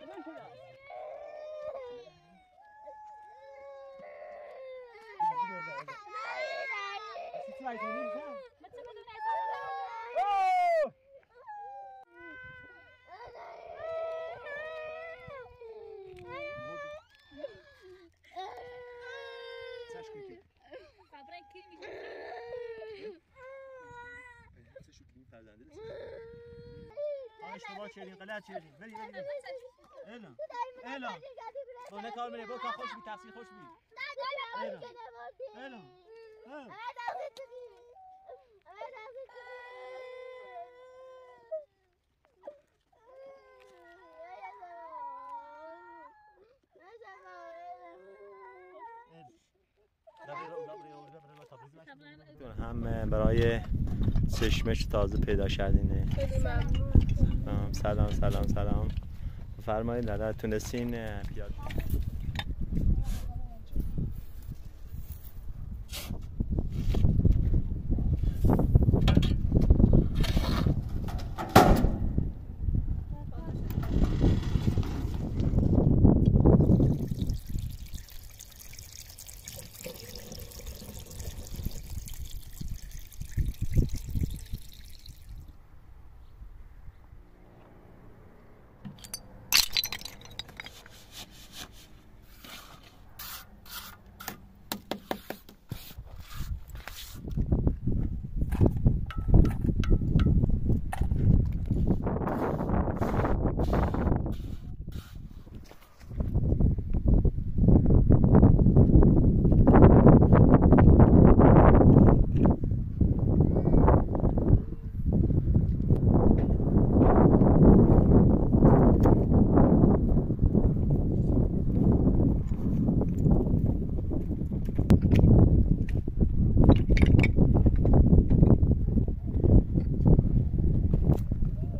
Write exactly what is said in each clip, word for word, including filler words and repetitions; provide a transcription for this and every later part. Run for us. Oh! اشتباه چیرین غلط چیرین بری بری الا الا دونه کار میره با خوش بی تفسیر خوش بی الا الا الا هم برای چشمش تازه پیدا شدینه. سلام سلام سلام بفرمایید در تونستین پیاده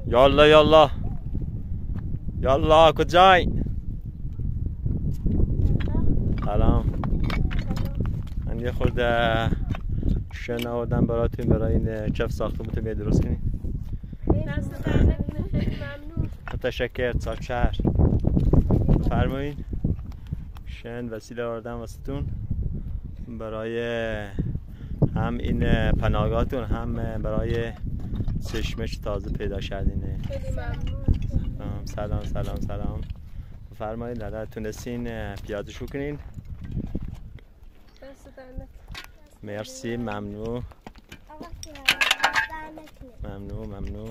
یالا یالا یالا کجای؟ سلام. من یه خورده شناودم براتون برای این چف ساخته بودم یه درست کنیم. ممنون. تشکر صاحب‌شهر. فرمایید. شن وسیله آوردم واسهتون برای هم این پناهگاهتون هم برای چشمش تازه پیدا شدینه. سلام سلام سلام بفرمایید در تونستین پیاده شو کنین. مرسی ممنون ممنون ممنون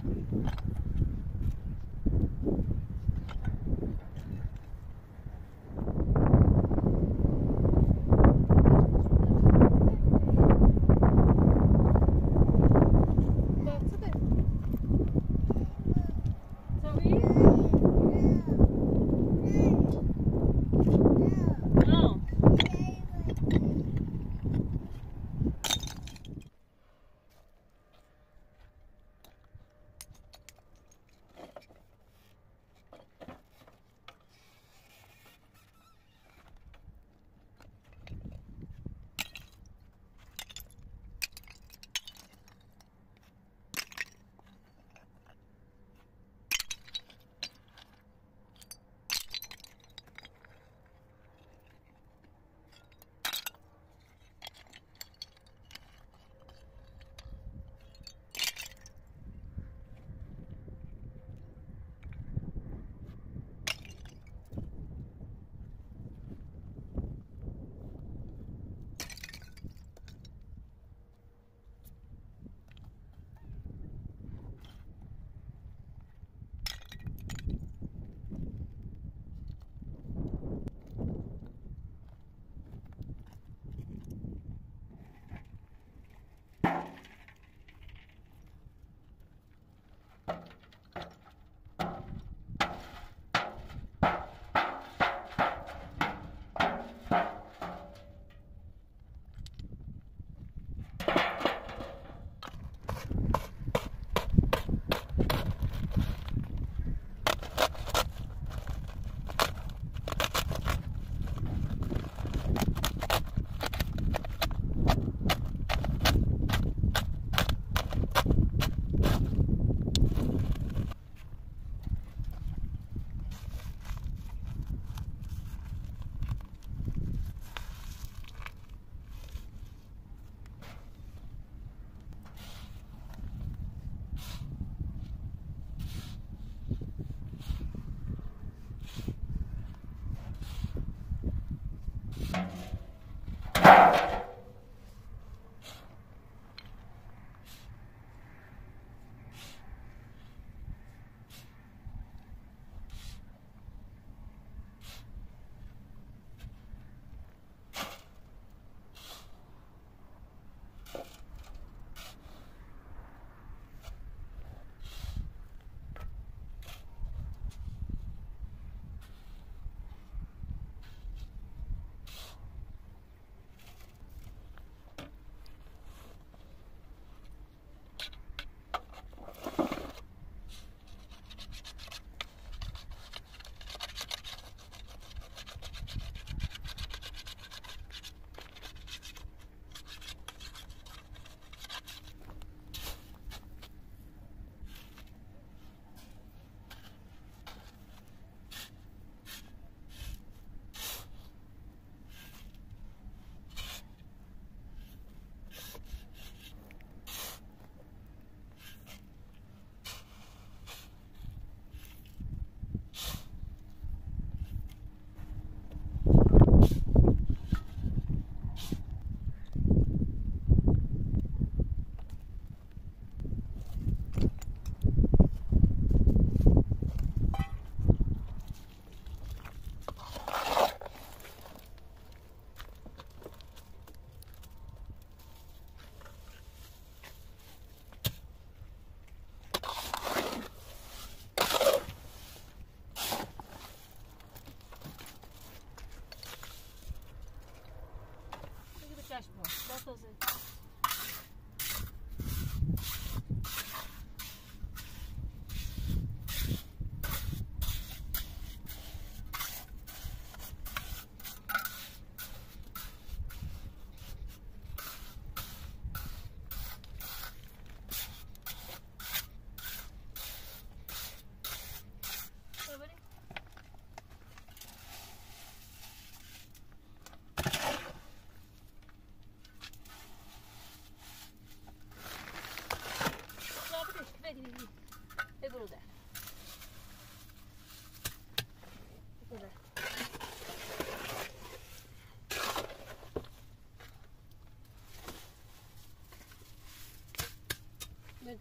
That's what it is.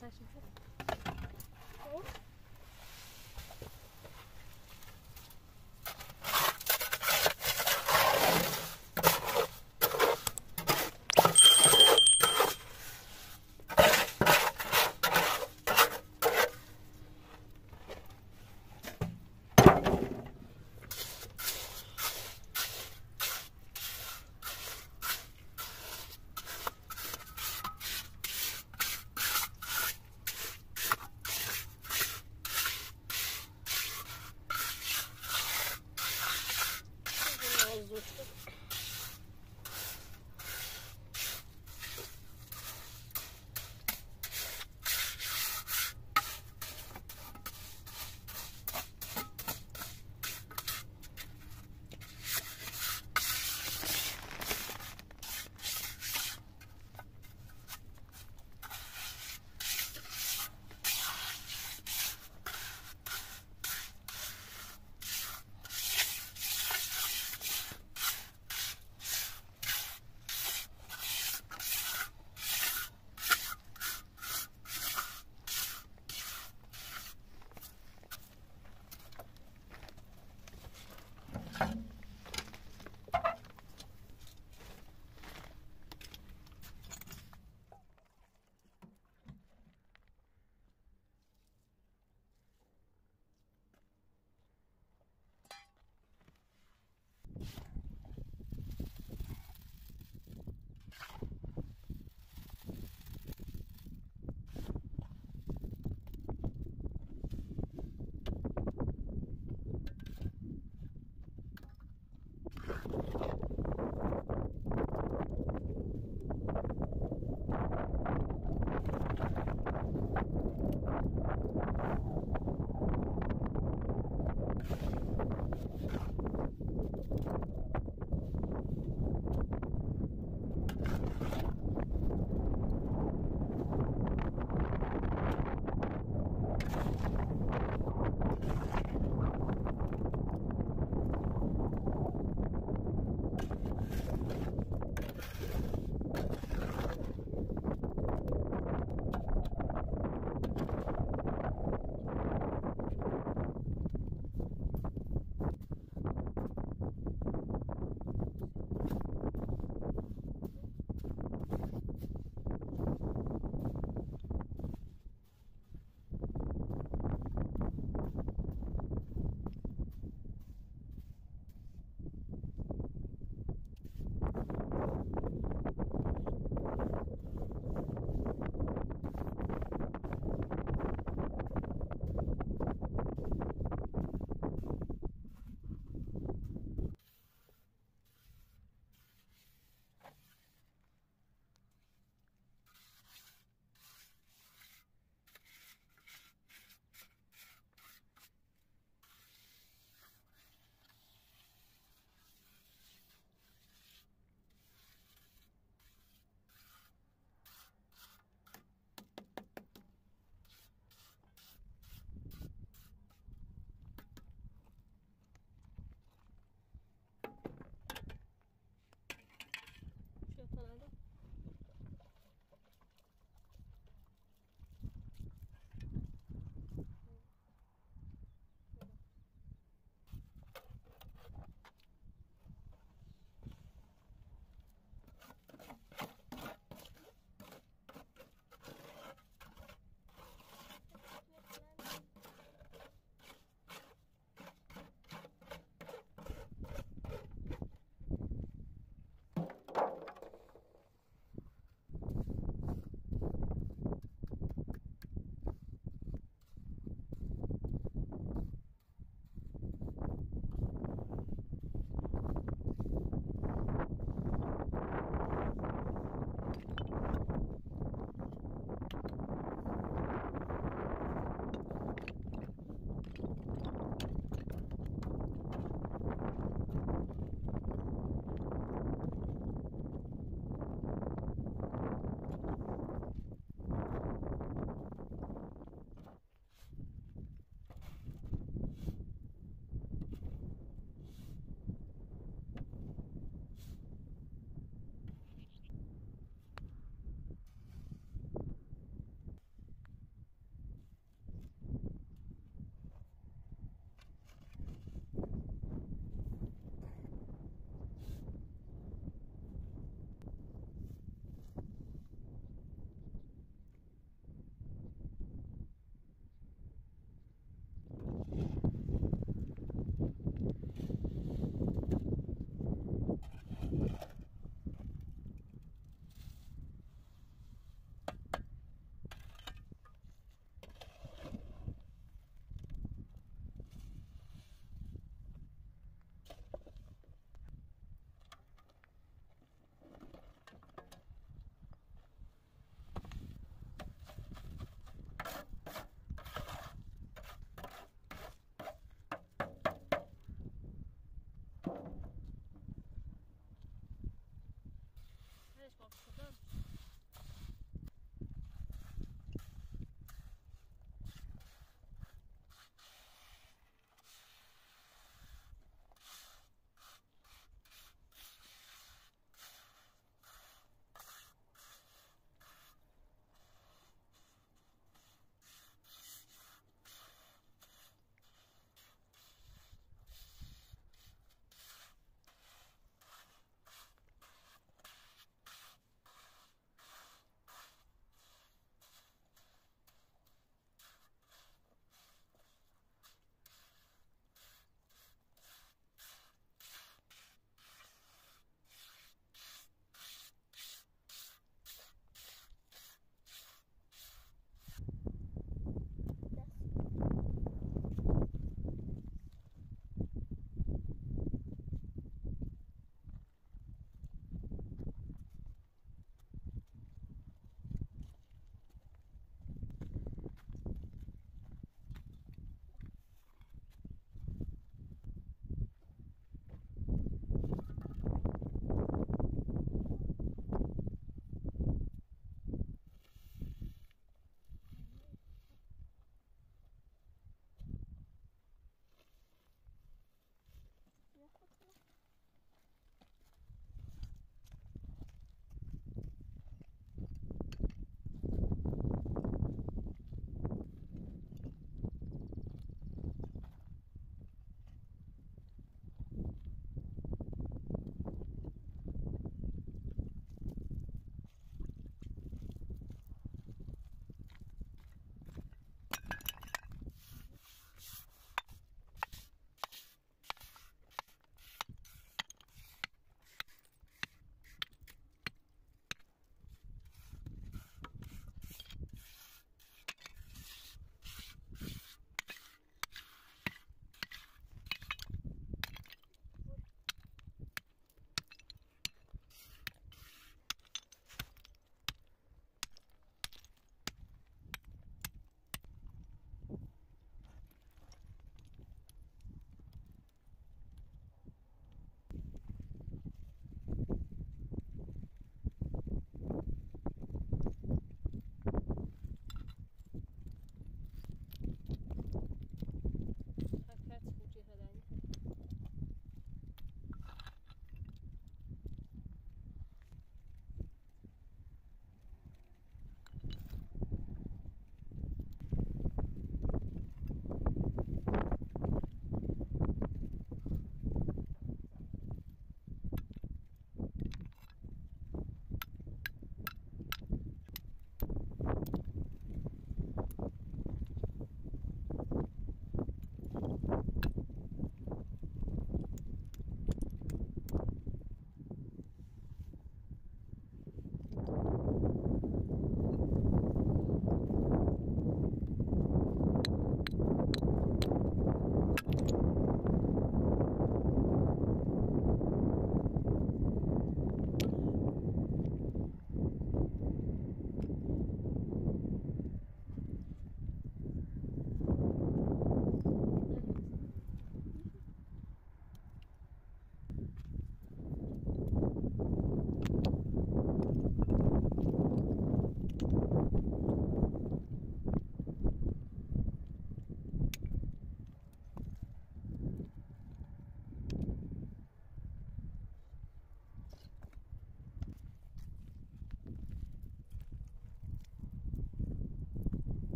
Taşın.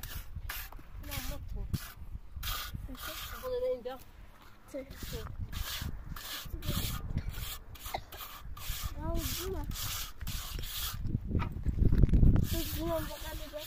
كده انا عمطهم شفت البولرين ده شفت اهو الجمل الجمل بقى ده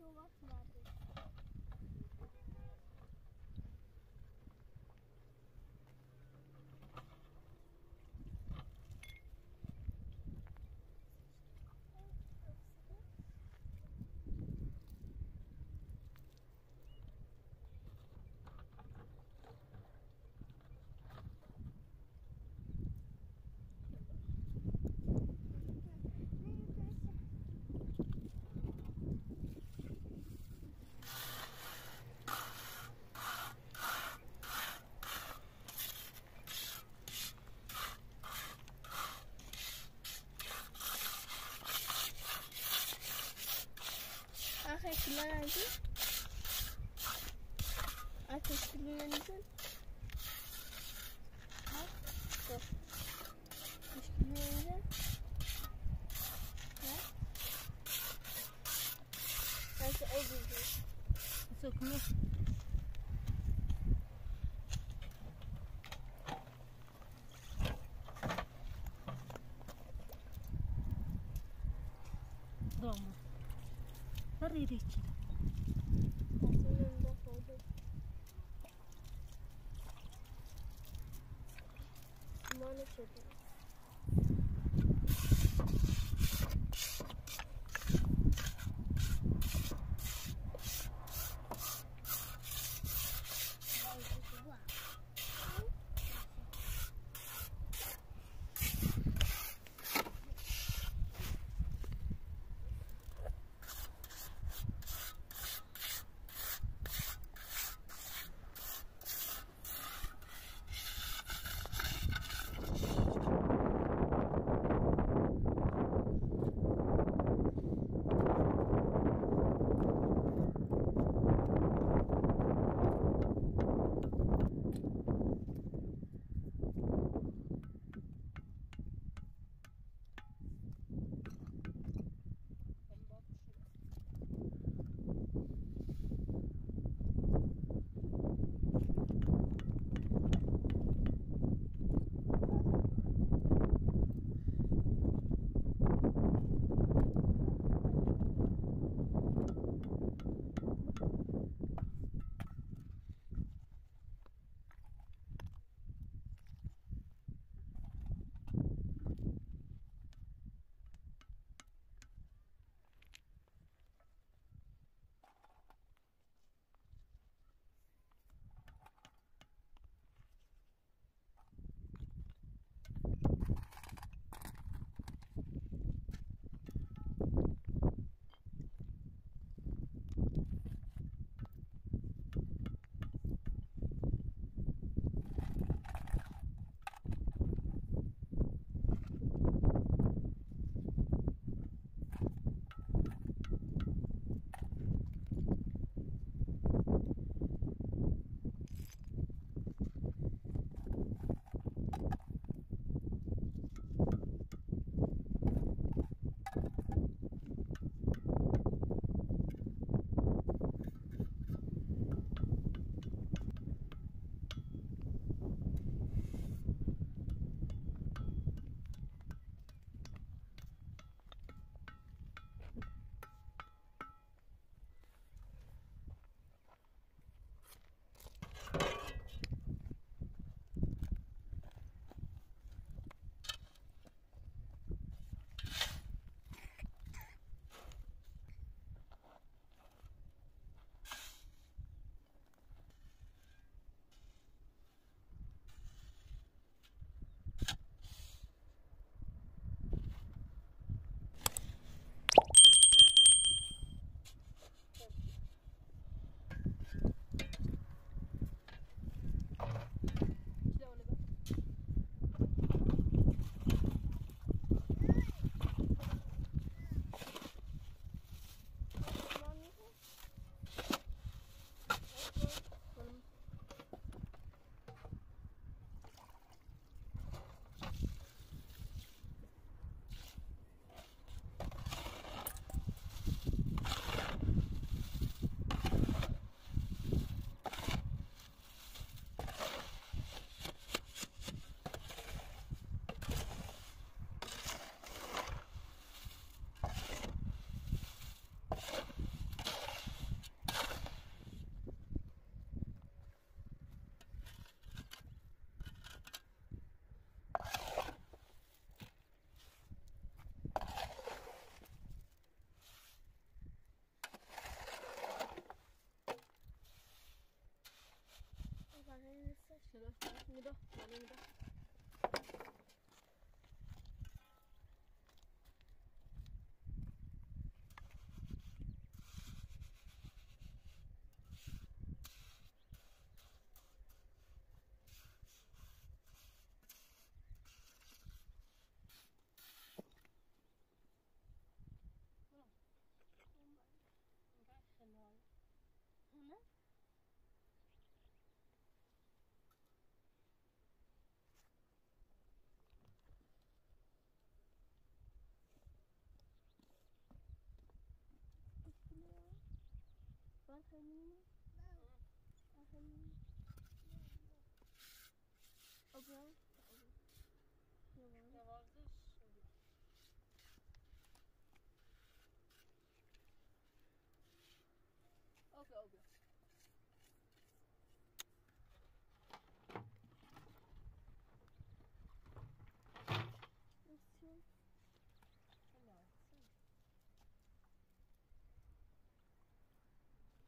show up later. Ateşlilerinizi Ateşlilerinizi Ateşlilerinizi Nasıl edeceğiz? Sokmuyor. Doğru. Very rich. Thank you. 또 많은데. Huna? What her name? What her name? Obra? Ne vardı? Okay, okay. Let's see. Hello.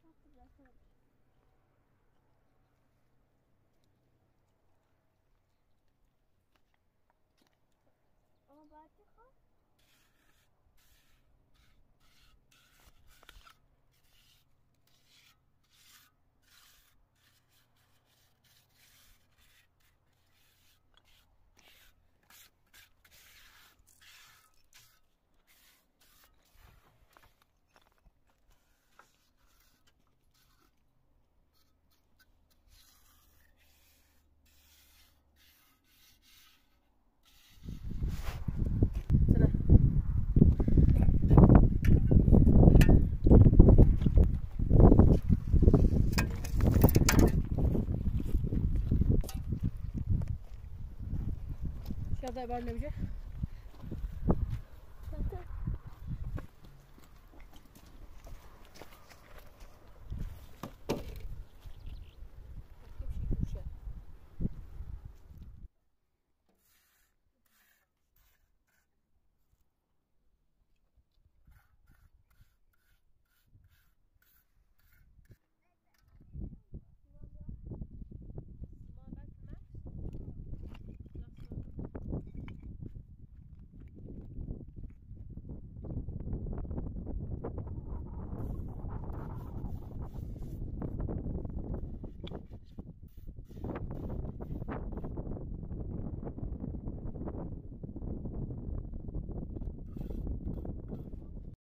Let's see. Ama bahçe ha? Kadar var ne bize?